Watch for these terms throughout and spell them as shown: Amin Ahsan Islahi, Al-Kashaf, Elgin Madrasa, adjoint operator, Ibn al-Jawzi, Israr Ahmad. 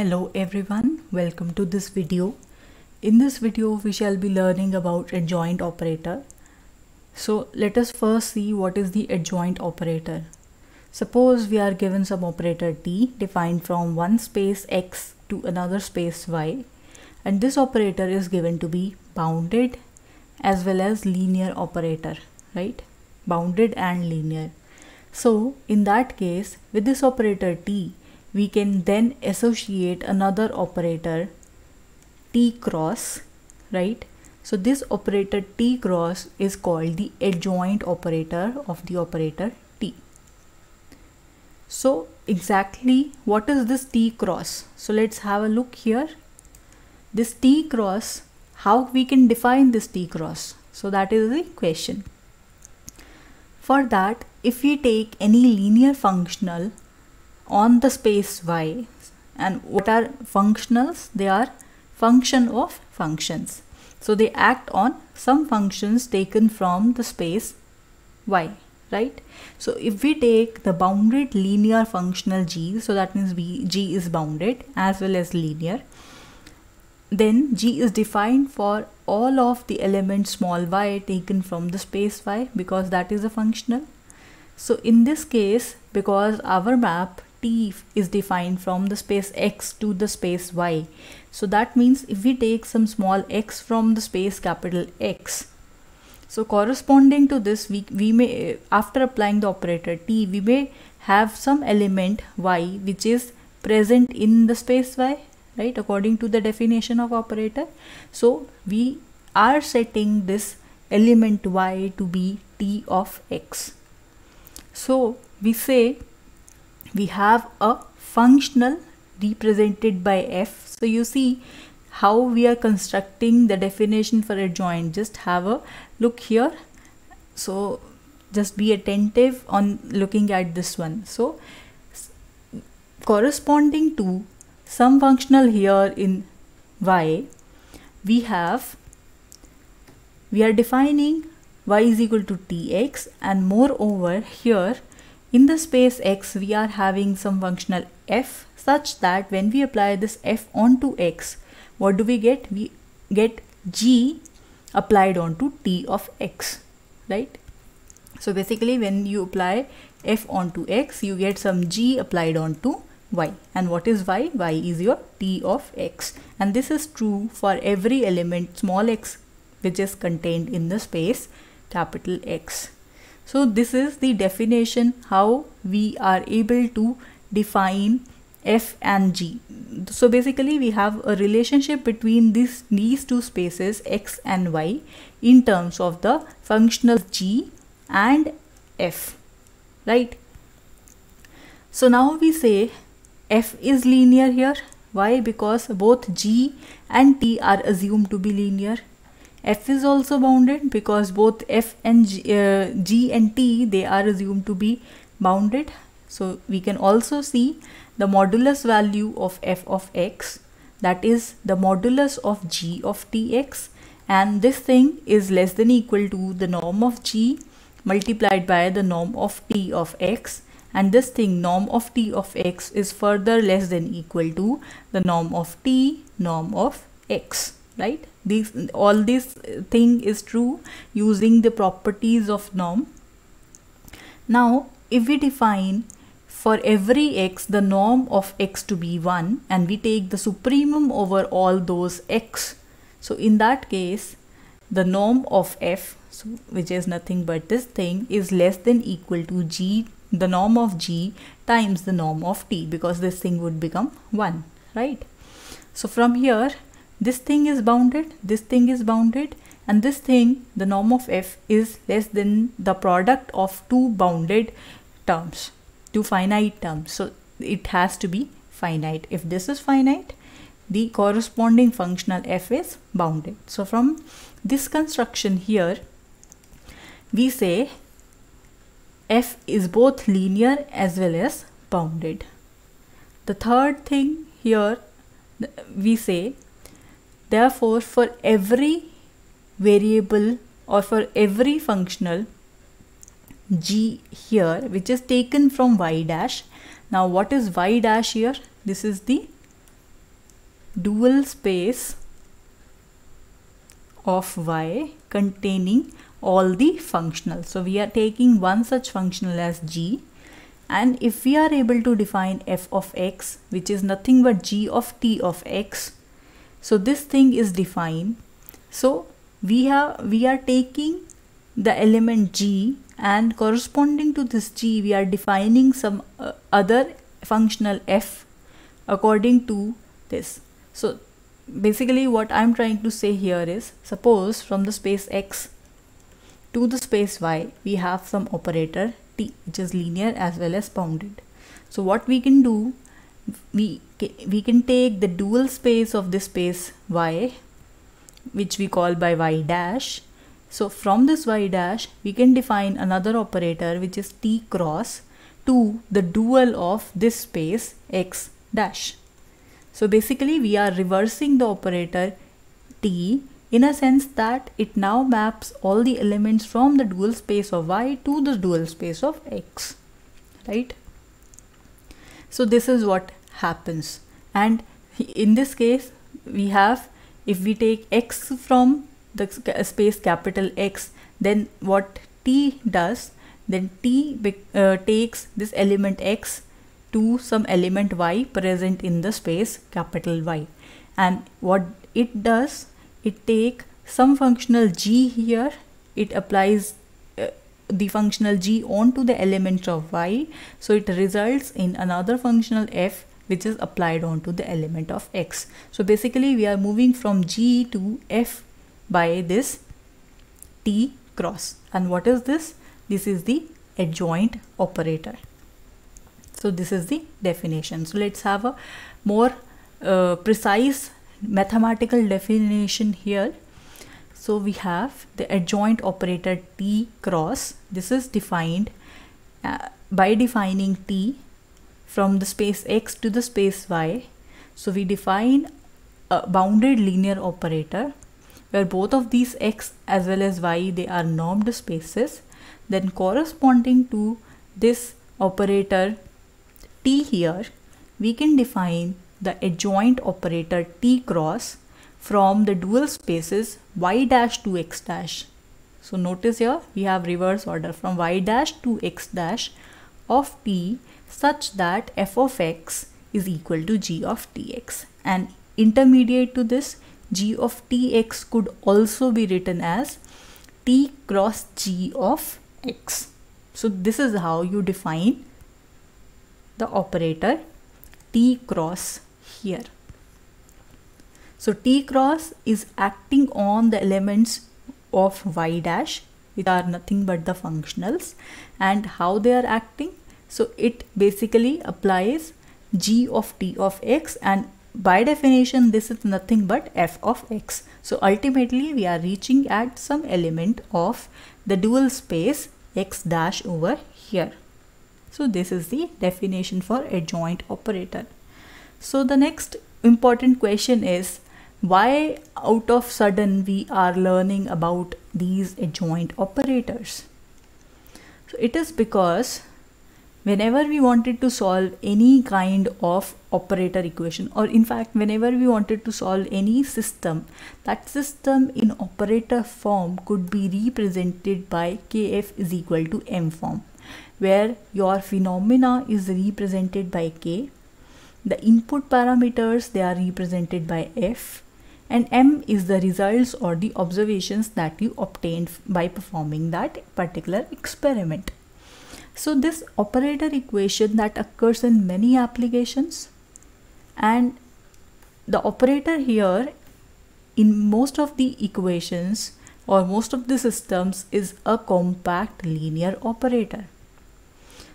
Hello everyone, welcome to this video. In this video we shall be learning about adjoint operator. So let us first see what is the adjoint operator. Suppose we are given some operator t defined from one space x to another space y, and this operator is given to be bounded as well as linear operator, right? Bounded and linear. So in that case, with this operator t we can then associate another operator t cross, right? So this operator t cross is called the adjoint operator of the operator t. So exactly what is this t cross? So let's have a look here. This t cross, how we can define this t cross? So that is the question. For that, if we take any linear functional on the space y, and what are functionals? They are function of functions. So they act on some functions taken from the space y, right? So if we take the bounded linear functional g, so that means g is bounded as well as linear, then g is defined for all of the elements small y taken from the space y, because that is a functional. So in this case, because our map t is defined from the space x to the space y, so that means if we take some small x from the space capital X, so corresponding to this we may, after applying the operator t, we may have some element y which is present in the space y, right, according to the definition of operator. So we are setting this element y to be t of x. So we say we have a functional represented by f. So you see how we are constructing the definition for adjoint. Just have a look here. So just be attentive on looking at this one. So corresponding to some functional here in y, we are defining y is equal to tx, and moreover here in the space x we are having some functional f, such that when we apply this f onto x, what do we get? We get g applied onto t of x, right? So basically when you apply f onto x, you get some g applied onto y. And what is y? Y is your t of x, and this is true for every element small x which is contained in the space capital X. So this is the definition how we are able to define f and g. So basically we have a relationship between these two spaces x and y in terms of the functional g and f, right? So now we say f is linear here. Why? Because both g and t are assumed to be linear. F is also bounded because both f and g and t, they are assumed to be bounded. So we can also see the modulus value of f of x, that is the modulus of g of tx, and this thing is less than equal to the norm of g multiplied by the norm of t of x, and this thing norm of t of x is further less than equal to the norm of t norm of x, right? All this thing is true using the properties of norm. Now if we define for every x the norm of x to be 1, and we take the supremum over all those x, so in that case the norm of f, so which is nothing but this thing, is less than equal to g, the norm of g times the norm of t, because this thing would become 1, right? So from here this thing is bounded, this thing is bounded, and this thing, the norm of f, is less than the product of two bounded terms, two finite terms. So it has to be finite. If this is finite, the corresponding functional f is bounded. So from this construction here, we say f is both linear as well as bounded. The third thing here, we say therefore for every variable or for every functional g here which is taken from y dash. Now what is y dash here? This is the dual space of y containing all the functionals. So we are taking one such functional as g, and if we are able to define f of x, which is nothing but g of t of x, so this thing is defined. So we are taking the element g, and corresponding to this g we are defining some other functional f according to this. So basically what I'm trying to say here is, suppose from the space x to the space y we have some operator t which is linear as well as bounded. So what we can do, we can take the dual space of this space y, which we call by y dash. So from this y dash we can define another operator which is t cross to the dual of this space x dash. So basically we are reversing the operator t, in a sense that it now maps all the elements from the dual space of y to the dual space of x, right? So this is what happens. And in this case we have, if we take x from the space capital X, then what t does, then t takes this element x to some element y present in the space capital Y, and what it does, it take some functional g here, it applies the functional g onto the element of y, so it results in another functional f which is applied onto the element of x. So basically we are moving from g to f by this t cross. And what is this? This is the adjoint operator. So this is the definition. So let's have a more precise mathematical definition here. So we have the adjoint operator t cross. This is defined by defining t from the space x to the space y. So we define a bounded linear operator where both of these x as well as y, they are normed spaces. Then corresponding to this operator t here, we can define the adjoint operator t cross from the dual spaces y dash to x dash. So notice here we have reverse order from y dash to x dash of t, such that f of x is equal to g of tx, and intermediate to this, g of tx could also be written as t cross g of x. So this is how you define the operator t cross here. So t cross is acting on the elements of y dash, which are nothing but the functionals, and how they are acting. So it basically applies g of t of x, and by definition this is nothing but f of x. So ultimately we are reaching at some element of the dual space x dash over here. So this is the definition for adjoint operator. So the next important question is, why out of sudden we are learning about these adjoint operators? So it is because whenever we wanted to solve any kind of operator equation, or in fact whenever we wanted to solve any system, that system in operator form could be represented by kf is equal to m form, where your phenomena is represented by k, the input parameters, they are represented by f, and m is the results or the observations that you obtained by performing that particular experiment. So this operator equation that occurs in many applications, and the operator here in most of the equations or most of the systems is a compact linear operator.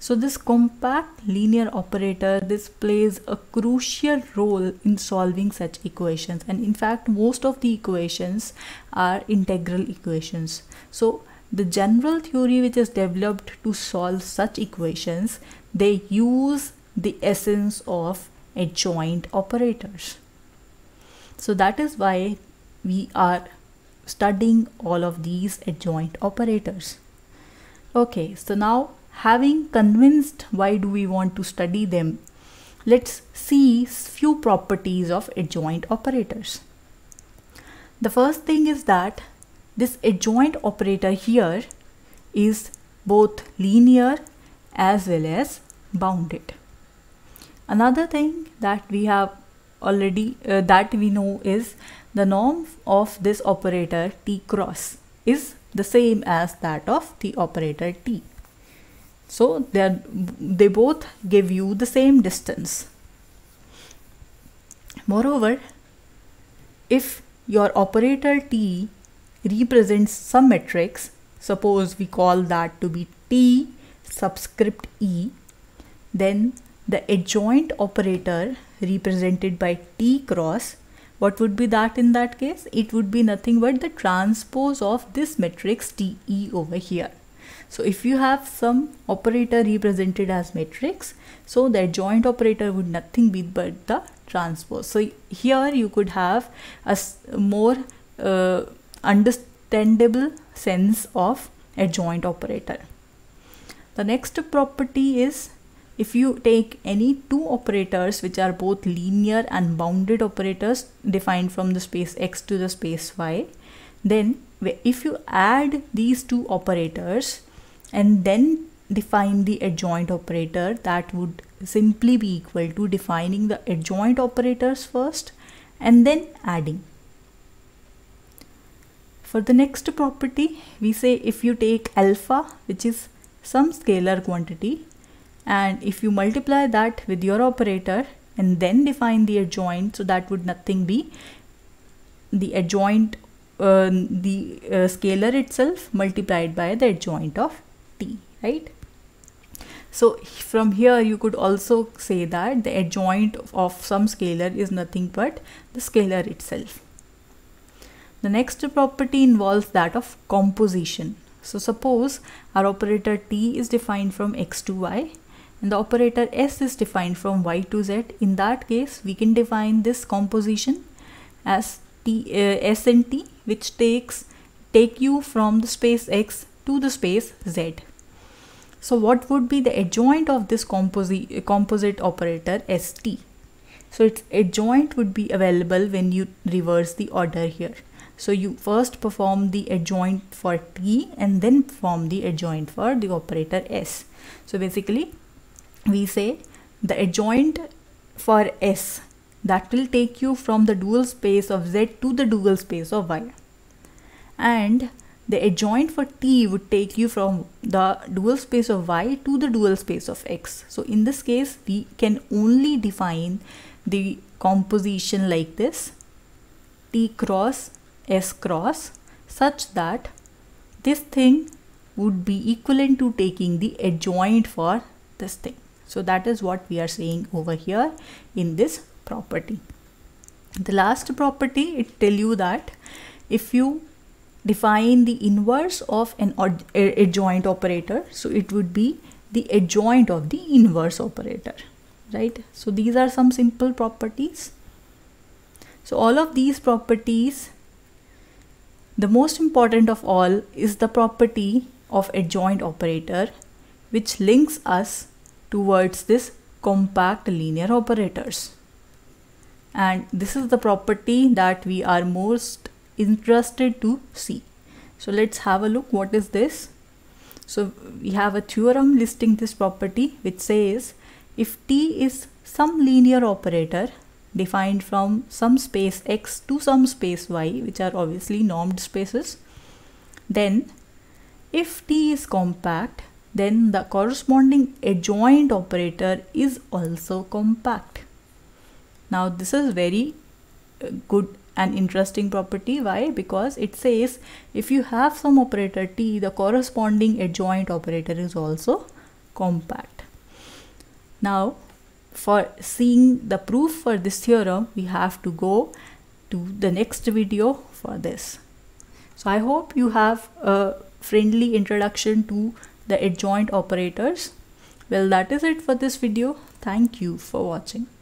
So this compact linear operator, this plays a crucial role in solving such equations, and in fact most of the equations are integral equations. So the general theory which is developed to solve such equations, they use the essence of adjoint operators. So that is why we are studying all of these adjoint operators. Okay, so now having convinced why do we want to study them, let's see few properties of adjoint operators. The first thing is that this adjoint operator here is both linear as well as bounded. Another thing that we have already that we know is the norm of this operator T cross is the same as that of the operator T. So they both give you the same distance. Moreover, if your operator T represents some matrix, suppose we call that to be T subscript E, then the adjoint operator represented by T cross, what would be that in that case? It would be nothing but the transpose of this matrix TE over here. So if you have some operator represented as matrix, so the adjoint operator would nothing be but the transpose. So here you could have a more understandable sense of adjoint operator. The next property is, if you take any two operators which are both linear and bounded operators defined from the space X to the space Y, then if you add these two operators and then define the adjoint operator, that would simply be equal to defining the adjoint operators first and then adding. For the next property, we say if you take alpha, which is some scalar quantity, and if you multiply that with your operator and then define the adjoint, so that would nothing be the adjoint, scalar itself multiplied by the adjoint of T, right? So from here you could also say that the adjoint of some scalar is nothing but the scalar itself. The next property involves that of composition. So suppose our operator T is defined from X to Y, and the operator S is defined from Y to Z. In that case, we can define this composition as S and T, which take you from the space X to the space Z. So what would be the adjoint of this composite operator ST? So its adjoint would be available when you reverse the order here. So you first perform the adjoint for T and then perform the adjoint for the operator S. So basically, we say the adjoint for S, that will take you from the dual space of Z to the dual space of Y, and the adjoint for T would take you from the dual space of Y to the dual space of X. So in this case, we can only define the composition like this, T cross S cross, such that this thing would be equivalent to taking the adjoint for this thing. So that is what we are saying over here in this property. The last property, it tells you that if you define the inverse of an adjoint operator, so it would be the adjoint of the inverse operator, right? So these are some simple properties. So all of these properties, the most important of all is the property of adjoint operator, which links us towards this compact linear operators. And this is the property that we are most interested to see. So let's have a look what is this. So we have a theorem listing this property, which says if T is some linear operator defined from some space X to some space Y, which are obviously normed spaces, then if T is compact, then the corresponding adjoint operator is also compact. Now this is very good and interesting property. Why? Because it says if you have some operator T, the corresponding adjoint operator is also compact. Now for seeing the proof for this theorem, we have to go to the next video for this. So I hope you have a friendly introduction to the adjoint operators. Well, that is it for this video. Thank you for watching.